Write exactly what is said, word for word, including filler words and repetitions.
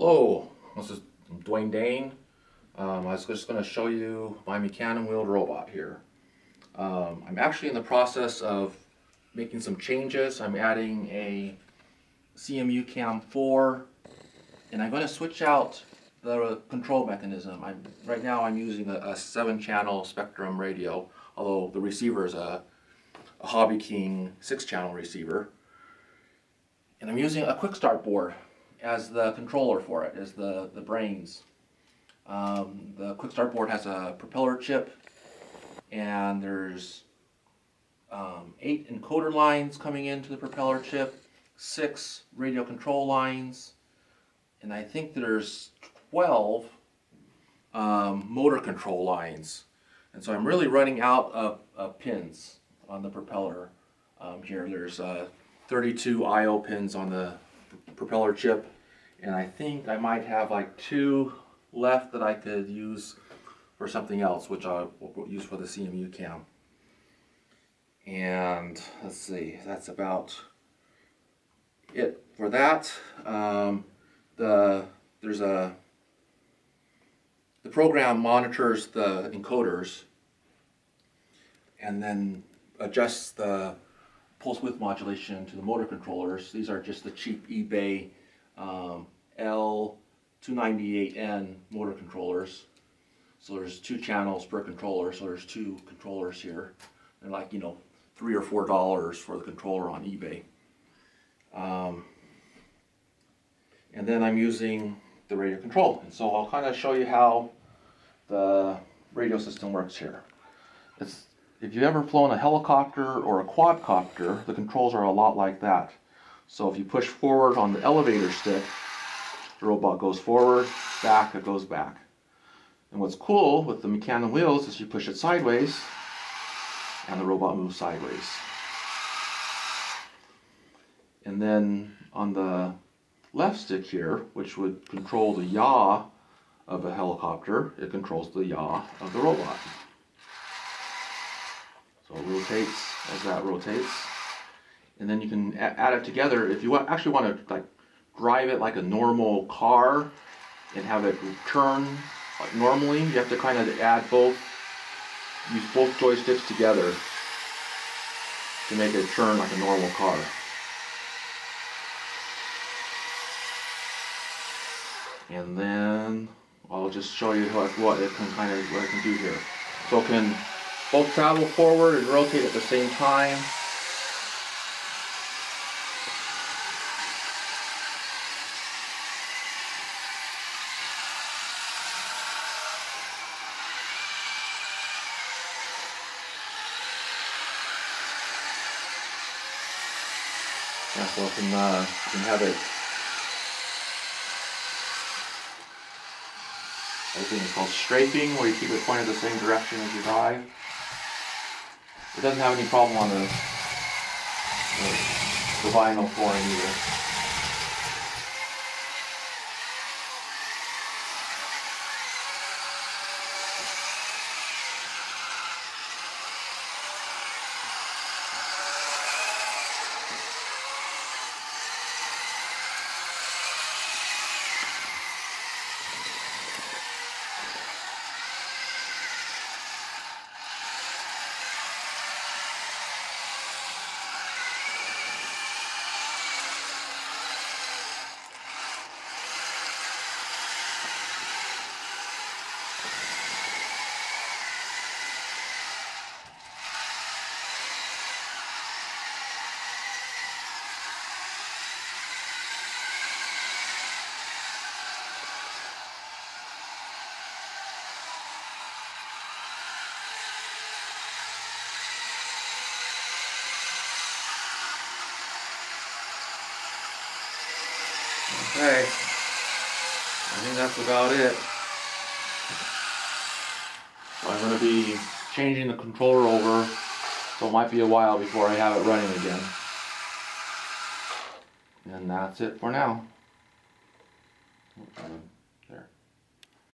Hello, this is Dwayne Dane. Um, I was just going to show you my Mecanum Wheeled robot here. Um, I'm actually in the process of making some changes. I'm adding a C M U Cam four, and I'm going to switch out the control mechanism. I'm, right now I'm using a, a seven channel Spectrum radio, although the receiver is a, a Hobby King six channel receiver. And I'm using a QuickStart board as the controller for it, as the, the brains. Um, the QuickStart board has a propeller chip, and there's um, eight encoder lines coming into the propeller chip, six radio control lines, and I think there's twelve um, motor control lines. And so I'm really running out of, of pins on the propeller um, here. There's uh, thirty-two I O pins on the propeller chip, and I think I might have like two left that I could use for something else, which I will use for the C M U cam. And let's see, that's about it for that. Um, the there's a the program monitors the encoders and then adjusts the pulse width modulation to the motor controllers. These are just the cheap eBay um, L two ninety-eight N motor controllers. So there's two channels per controller, so there's two controllers here. They're like, you know, three or four dollars for the controller on eBay. Um, and then I'm using the radio control. And so I'll kind of show you how the radio system works here. It's If you've ever flown a helicopter or a quadcopter, the controls are a lot like that. So if you push forward on the elevator stick, the robot goes forward, back, it goes back. And what's cool with the Mecanum wheels is you push it sideways, and the robot moves sideways. And then on the left stick here, which would control the yaw of a helicopter, it controls the yaw of the robot. So it rotates as that rotates, and then you can add it together. If you actually want to like drive it like a normal car and have it turn like normally, you have to kind of add both, use both joysticks together to make it turn like a normal car. And then I'll just show you what, what it can kind of what it can do here. So it can both travel forward and rotate at the same time. Yeah, so we can, uh, we can have it I think it's called strafing, where you keep it pointed the same direction as you drive. It doesn't have any problem on the, the, the vinyl flooring either. Okay, I think that's about it. So I'm going to be changing the controller over, so it might be a while before I have it running again. And that's it for now. Okay.